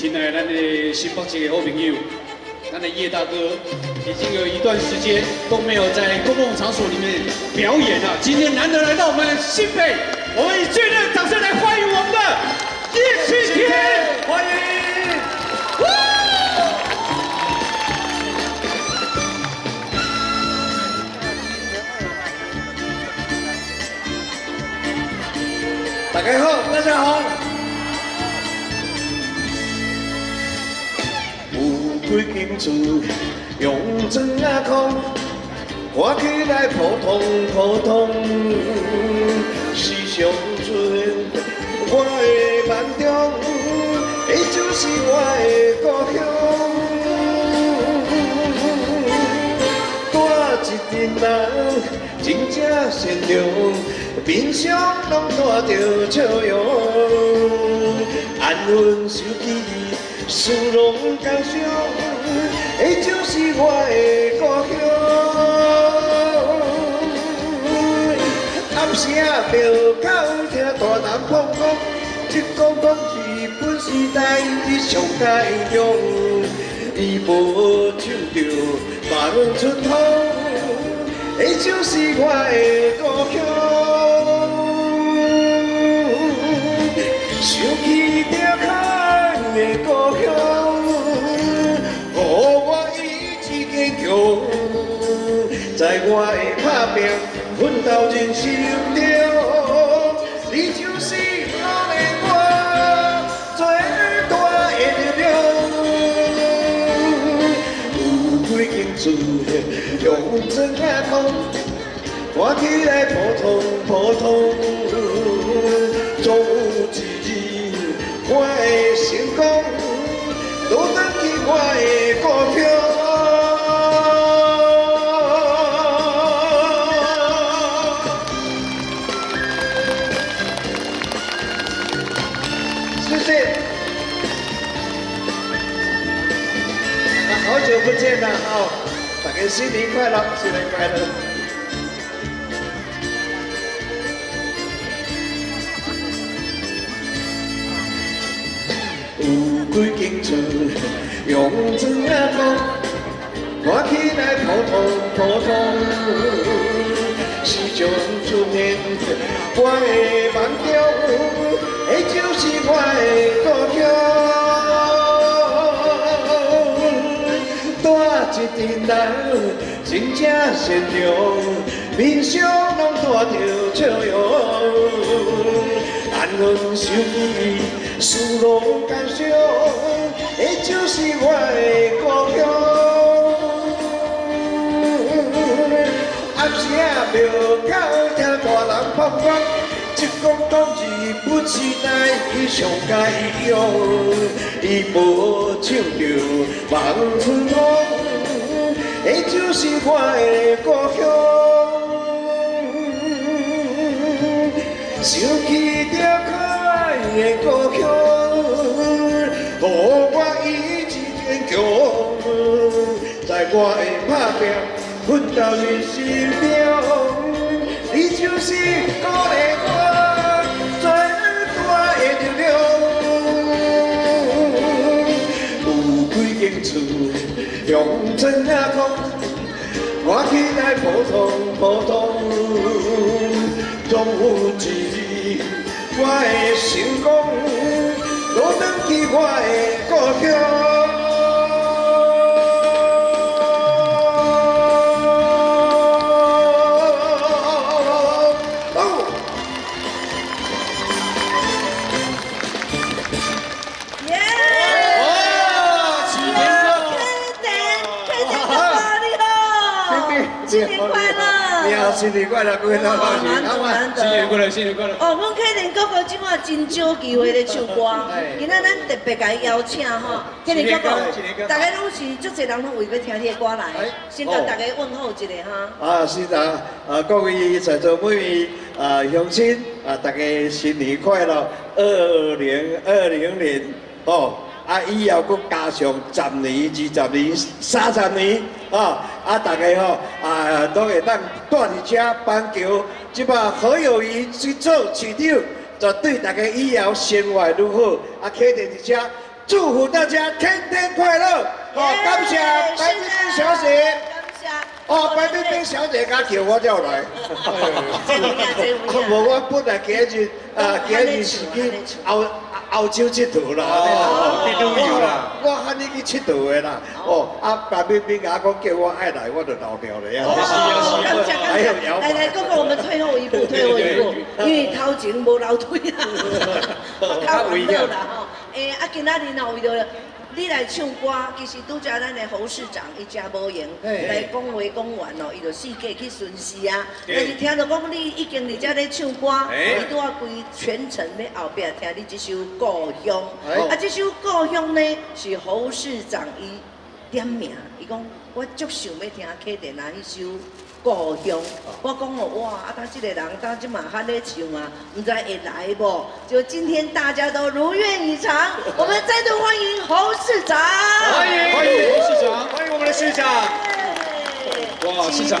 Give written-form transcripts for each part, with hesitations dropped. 亲爱咱的新北市的好朋友，咱的叶大哥已经有一段时间都没有在公共场所里面表演了，今天难得来到我们新北，我们以最热的掌声来欢迎我们的叶青天，欢迎！ 大家好，大家好。有几间厝用砖啊空，看起来普通普通。时常出现我的梦中，伊就是我的故乡。我一群人真正善良。 面上拢带着笑容，安稳守起殊荣感伤，伊就是我的故乡。暗时啊，庙口听大人讲讲，一讲讲日本时代伊上解勇，伊无唱着万年春风，伊就是我的故乡。 想起着咱的故乡，予我意志坚强，在我的打拼奋斗人生中，你就是我的最大的力量。有几间厝用砖啊砌，看起来普通普通，总有一。 我的成功，都等于我的故乡。谢谢。啊，好久不见了哦！大家新年快乐，新年快乐。 有几间厝用砖啊砌，看起来普通普通。时常出现我的梦中，伊就是我的故乡。带一群人真正善良，面上拢带着笑容，安稳守起。 殊荣感受，伊就是我的故乡。暗时啊，庙口听大人放歌，一讲讲日本时代伊上解勇，伊无唱着望春风，伊就是我的故乡。想起着。 的故乡，予我意志坚强，在我的打拼奋斗人生中，你就是我的最大的力量。有几间厝用砖啊砌，看起来普通普通，总有一日。 我的成功，都等于我的故乡。耶！哇！新年快乐！新年快乐！ 你好，新年快乐，各位老百姓，新年快乐，新年快乐。哦，阮客人哥哥即马真少机会来唱歌，今仔咱特别甲伊邀请吼，客人哥哥，大家拢是足侪人拢为要听这歌来，先甲大家问候一下哈。啊，是啊，啊，各位在座每位啊乡亲啊，大家新年快乐，2020年哦。 啊，以后佫加上10年、20年、30年，啊，啊，大家吼，啊，都会当带一车板桥，即摆好友谊去做市长，就对大家以后生活如何，啊，肯定一车。祝福大家天天快乐。哦，感谢白冰冰小姐。哦，白冰冰小姐，敢叫我叫来。无我本来今日是去澳洲佚佗啦，去旅游啦。我喊你去佚佗的啦。哦，啊白冰冰阿公叫我爱来，我就老掉了呀。哦，感谢感谢。来来，哥哥，我们退后一步，退后一步，因为头前无老退啦，太危险啦吼。 诶，啊，今仔日若为着你来唱歌，其实拄则咱的侯市长伊真无闲，来讲话讲完咯，伊就四界去巡视啊。但是听到讲你已经伫遮咧唱歌，伊拄啊规全程咧后壁听你这首《故乡》。啊，这首《故乡》呢是侯市长伊点名，伊讲我足想要听客电啊迄首《故乡》。我讲哦，哇，啊，他这个人到即嘛还咧唱啊，唔知会来不？就今天大家都如愿以偿，我们再度欢迎侯市长。欢迎侯市长，欢迎我们的市长。哇，市长，哎，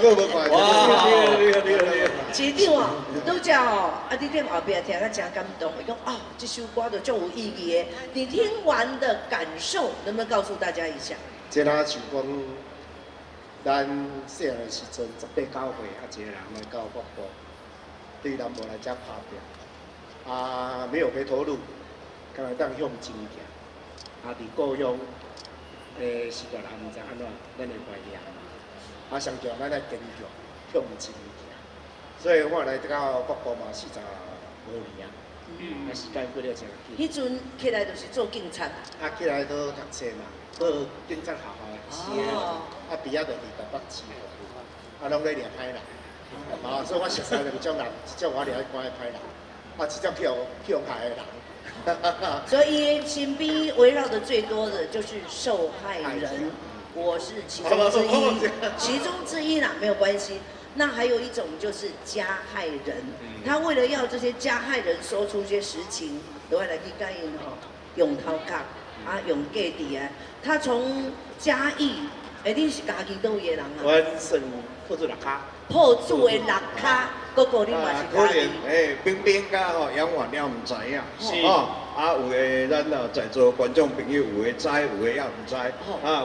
哥哥快！哇，厉害！市长哦，都叫哦，啊，你听后边听啊，真感动。伊讲哦，这首歌都足有意义的。你听完的感受，能不能告诉大家一下？即他想讲。 咱细汉时阵18、19岁，啊，一个人来到北部，对南无来遮拍拼，啊，没有回头路，干来当向前行。啊，伫故乡，是大人毋知安怎，咱会怀念。啊，上强咱来坚强，向前行。所以我来到北部嘛40多年啊，啊，时间过了真紧。迄阵起来就是做警察。啊，起来都读册嘛，都警察校。 哦，啊，毕业就伫台北市，啊，拢咧掠歹人，啊，所以我熟悉两种人，一种我掠惯的歹人，啊，一种去用害的人。所以身边围绕的最多的就是受害人，我是其中之一，啦，没有关系。那还有一种就是加害人，他为了要这些加害人说出些实情，另外来去干因吼，用头壳啊，用价值啊，他从。 嘉义，你是嘉义倒位的人啊？我算破厝六卡。破厝的六卡，哥哥你嘛是嘉义。冰冰家吼，养完了唔知影。是。哦，啊有诶，咱啊在座观众朋友有诶知，有诶也唔知。啊，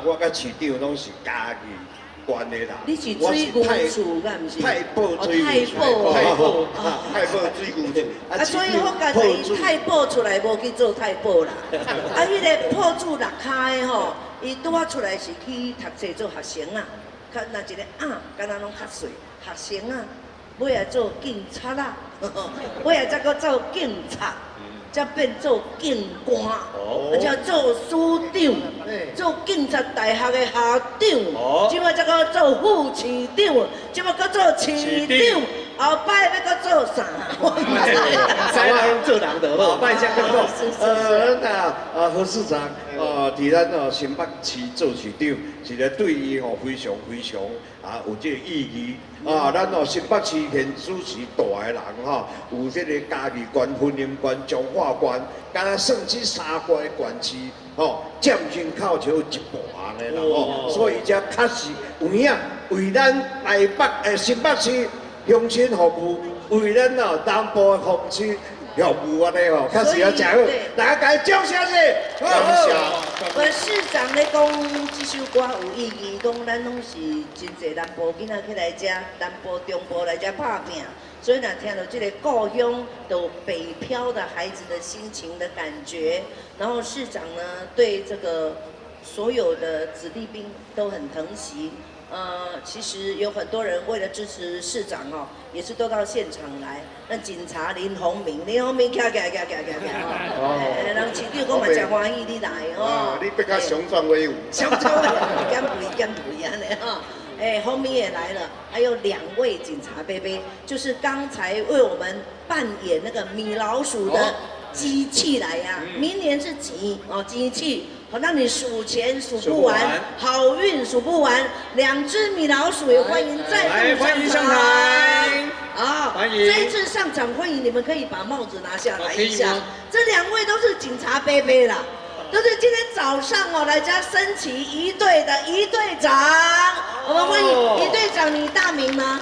我甲市长拢是嘉义县的人。你是水牛厝，噶唔是？太保水牛。太保水牛厝。啊，所以我感觉伊太保出来无去做太保啦。啊，迄个破厝六卡的吼。 伊拄啊出来是去读册做学生啊，较那一个啊，敢若拢较细学生啊，尾啊做警察啦，尾啊再搁做警察，再变做警官，啊再做署长，做警察大学的校长，即摆再搁做副市长，即摆搁做市长。 后摆要搁做啥？我做人就好。后摆才搁做。侯市长，伫咱新北市做市长，是咧对伊吼非常啊有即个意义。啊，咱新北市现主席大个人吼，有即个嘉义县、婚姻县、彰化县，敢若算起3个县市吼，占人口就有1半个啦吼，所以才确实有影为咱台北新北市。 乡亲服务，为咱哦南部的乡亲服务安尼哦，确实要真好，大家掌声咧！我市长咧讲，这首歌有意义，讲咱拢是真侪南部囡仔起来遮，南部、中部来遮拍拼，所以若听到这个故乡，都北漂的孩子的心情的感觉。然后市长呢，对这个所有的子弟兵都很疼惜。 其实有很多人为了支持市长哦，也是都到现场来。那警察林宏明，徛，人市长讲嘛真欢喜你来哦。你比较雄壮威武。雄壮威武，敢不一安尼哈。哎，宏明也来了，还有2位警察伯伯，就是刚才为我们扮演那个米老鼠的机器来呀。明年是几哦？机器。 我让你数钱数不完，好运数不完。2只米老鼠也欢迎再度上台。啊，这一次上场欢迎你们可以把帽子拿下来一下。这2位都是警察伯伯啦，都是今天早上哦来家升旗仪队的仪队长。我们欢迎仪队长，你大名吗？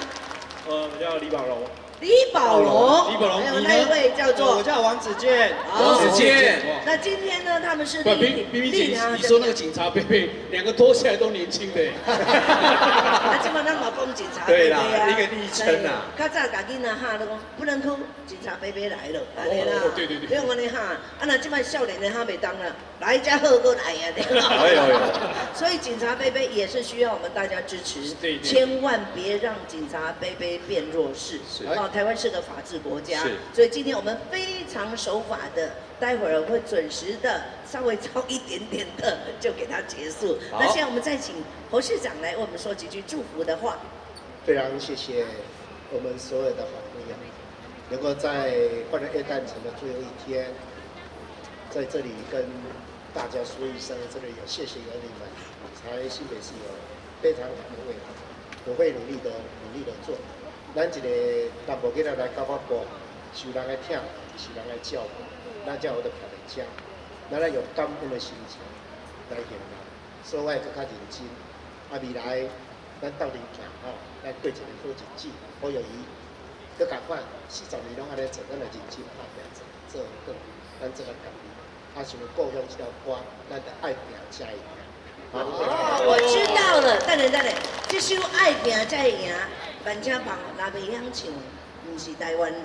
我叫李宝龙。李保龙，李保龙，还有那一位叫做，我叫王子健，王子健。那今天呢，他们是冰冰姐，你说那个警察贝贝，两个拖起来都年轻的。那基本上老公警察贝贝啊，一个昵称啊。较早家己呐哈，那个不能哭，警察贝贝来了，安尼啦。对对对。不用安尼哈，啊那即摆少年的哈袂当啦，来家好过来呀，对啦。哎呦呦。所以警察贝贝也是需要我们大家支持，千万别让警察贝贝变弱势。是。 台湾是个法治国家，所以今天我们非常守法的，待会儿会准时的，稍微超一点点的就给它结束。那现在我们再请侯市长来为我们说几句祝福的话。非常谢谢我们所有的好朋友，能够在万人夜诞城的最后一天，在这里跟大家说一声，这里有谢谢有你们，才新北市有非常好的未来，我会努力的做。 咱一个淡薄囡仔来教法国，受人来疼，受人来照顾，咱才有得徛在家。咱要用感恩的心情来行啦，所以我会更较认真。啊，未来咱到底行吼，咱过一个好日子，好友谊。佮共款40年拢安尼做，咱来认真拍拼做，做好，咱做个感恩。啊，想要故乡这条歌，咱得爱拼才会赢。哦，我知道了，等下，这首爱拼才会赢。 万家棒若袂晓唱，毋是台湾人。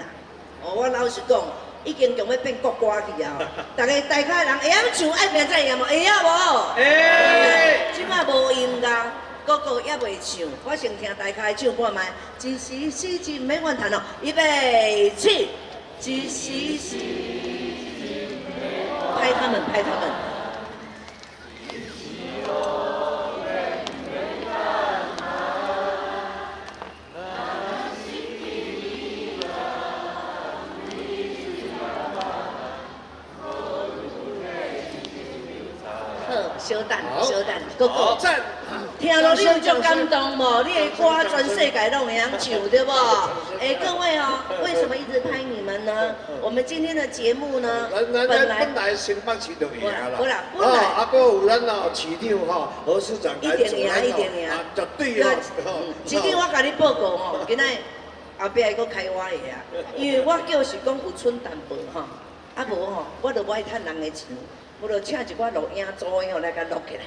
哦，我老实讲，已经强要变国歌去啊！大家台下人会晓唱，爱拼才会赢无？会晓无？会。即摆无音乐，个个也袂唱。我先听大家唱看卖。一时失志，免怨叹哦，预备起！一时失志，拍他们。 小蛋，哥哥，听落你有足感动无？你的歌全世界拢会晓唱，对不？哎，各位哦，为什么一直拍你们呢？我们今天的节目呢，本来先放起就赢啦。本来啊，阿哥有咱哦，市长哈，何市长来做咱哦，绝对哦。市长，我甲你报告哦，今仔后壁佫开我个啊，因为我叫是讲有剩淡薄吼，啊无吼，我著爱趁人的钱。 我著请一寡录影组的吼来甲录起来，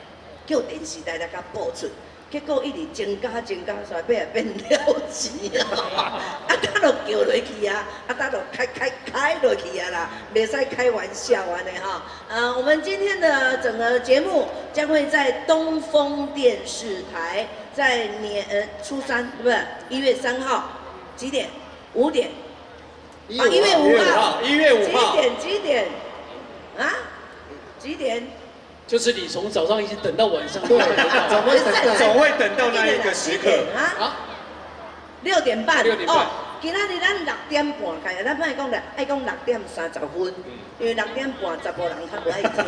叫电视台来甲播出。结果一直增加，煞变了钱啊！啊，搭落叫落去啊，啊，搭落开落去啊啦，袂使开玩笑安尼哈。我们今天的整个节目将会在东风电视台，在初三，对不对？1月3号几点？5点。啊，1月5号。1月5号。几点？啊？ 几点？就是你从早上一直等到晚上，对，总会等到那一个时刻啊。6点半，哦，今仔日咱6点半开，咱莫讲啦，爱讲6点30分，因为6点半10个人较不爱听。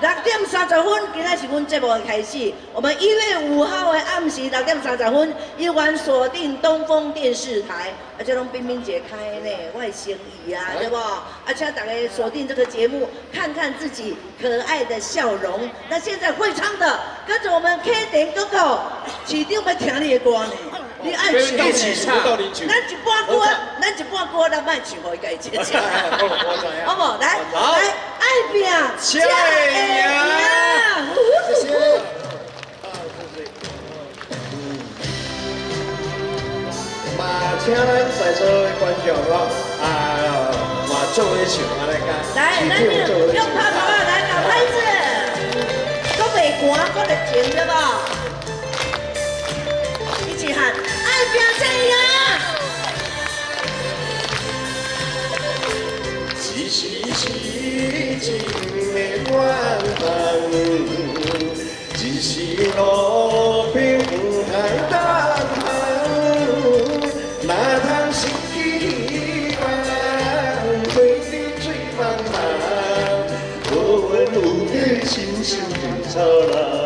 6点30分，今仔是阮节目的开始。我们1月5号的暗时6点30分，依然锁定东风电视台，而且拢冰冰姐开呢，外星仪啊，对不？而且大家锁定这个节目，看看自己可爱的笑容。那现在会唱的，跟着我们 K 点哥哥，起定要听你的歌呢。 你爱唱一起唱，咱一半歌，咱卖唱，互伊家己唱，好不好？来，爱拼才会赢。 嘛，请咱在座的观众咯，嘛做一唱安尼个，来，咱就用拍手啊，来打拍子，搁袂寒，搁热情，对不？ 爱拼才会赢，一时失志免怨叹，一时路平太难行，哪通失去梦，对你最茫茫，无缘有你心心就操劳。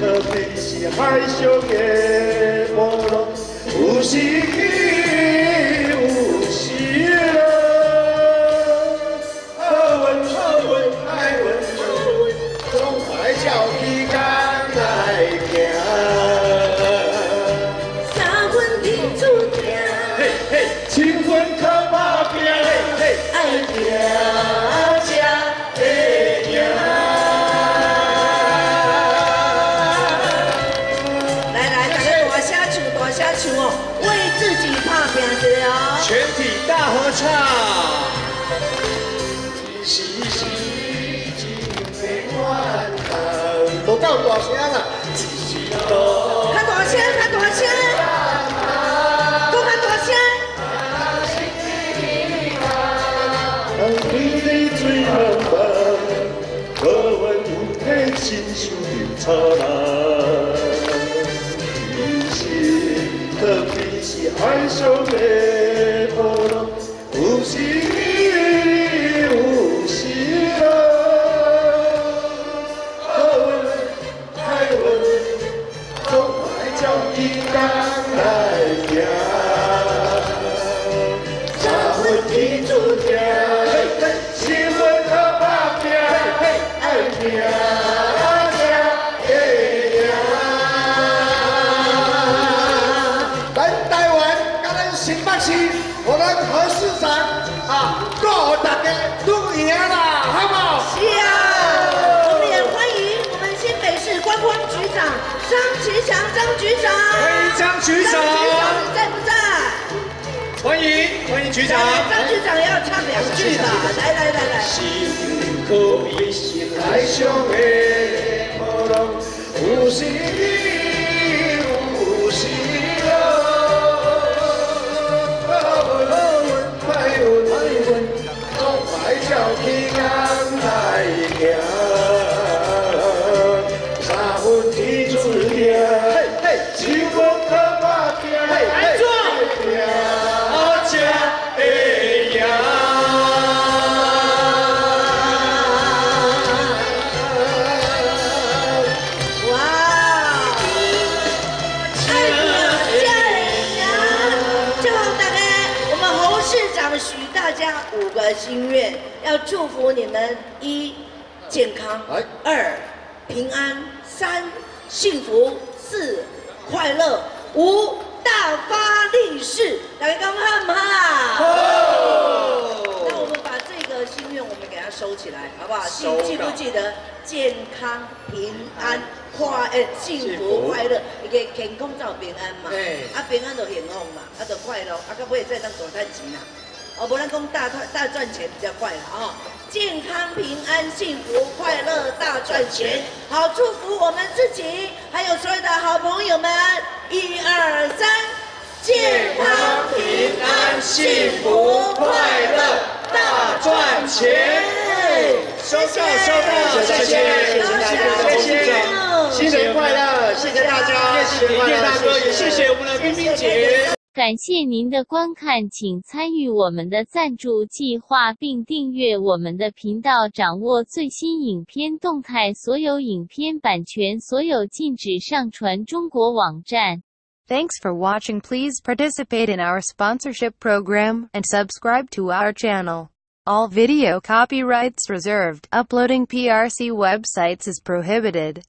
可比是海上的波浪，有时起，有时落。好运，总爱照时间来行。大声唱哦，为自己打拼一下哦！全体大合唱。一时时情袂满头，都够大声啦！一时多。较大声，较大声！搁较大声！人对你最浪漫，可阮有体亲像稻草人。 特别是爱上的波浪，有时你，有时我，好运歹运，总爱照时间来行。三分天注定，四分靠打拼，爱拼。 我们何市长啊，祝大家都赢啦，好不好？是啊，我们也欢迎我们新北市观光局长张其祥张局长。欢迎张局长。你在不在？欢迎欢迎局长。张局长要唱两句吧，来来来来。辛苦一生来相会，无论有时你，有时我。 天光来行，三分天注定，四分靠打拼，爱拼，我才会赢。哇！爱拼才会赢，祝大家，我们侯市长许大家5个心愿。 要祝福你们：一、健康；二、平安；三、幸福；四、快乐；五、大发利市。大家刚看吗？哦。那我们把这个心愿，我们给它收起来，好不好？记不记得？健康、平安、幸福、快乐。你给健康照平安嘛？对。啊，平安就幸福嘛，啊，就快乐，啊，不会再当大赚钱啦。 哦，不然讲大赚钱比较快了啊！健康、平安、幸福、快乐，大赚钱。好，祝福我们自己，还有所有的好朋友们。1、2、3，健康、平安、幸福、快乐，大赚钱。收到，收到，谢谢，谢谢，新年快乐，谢谢大家，谢谢叶大哥，也谢谢我们的冰冰姐。 感谢您的观看，请参与我们的赞助计划，并订阅我们的频道，掌握最新影片动态。所有影片版权所有，禁止上传中国网站。Thanks for watching. Please participate in our sponsorship program and subscribe to our channel. All video copyrights reserved. Uploading PRC websites is prohibited.